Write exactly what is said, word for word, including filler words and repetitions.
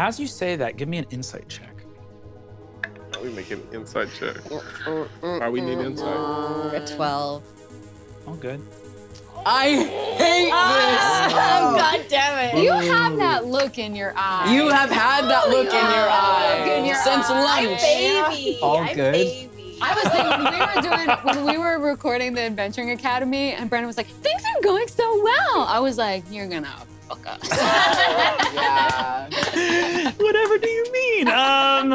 As you say that, give me an insight check. Are we making an insight check? Are we need insight? A twelve. All good. I hate oh, this! Oh, God damn it. You have that look in your eye. You have had that look oh, in your eye look in your since eye. lunch. I'm baby. All I'm good. Baby. I was thinking, when we were doing, when we were recording the Adventuring Academy, and Brennan was like, things are going so well. I was like, you're gonna fuck up. Whatever do you mean? Um.